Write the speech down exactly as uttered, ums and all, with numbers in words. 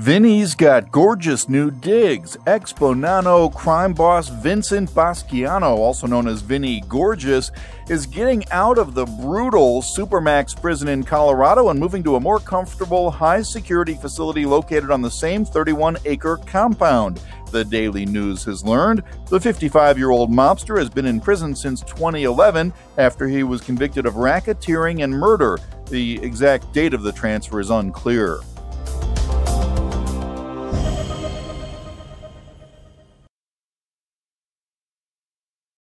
Vinny's got gorgeous new digs. Ex-Bonanno crime boss Vincent Basciano, also known as Vinny Gorgeous, is getting out of the brutal Supermax prison in Colorado and moving to a more comfortable, high-security facility located on the same thirty-one acre compound. The Daily News has learned the fifty-five-year-old mobster has been in prison since twenty eleven after he was convicted of racketeering and murder. The exact date of the transfer is unclear.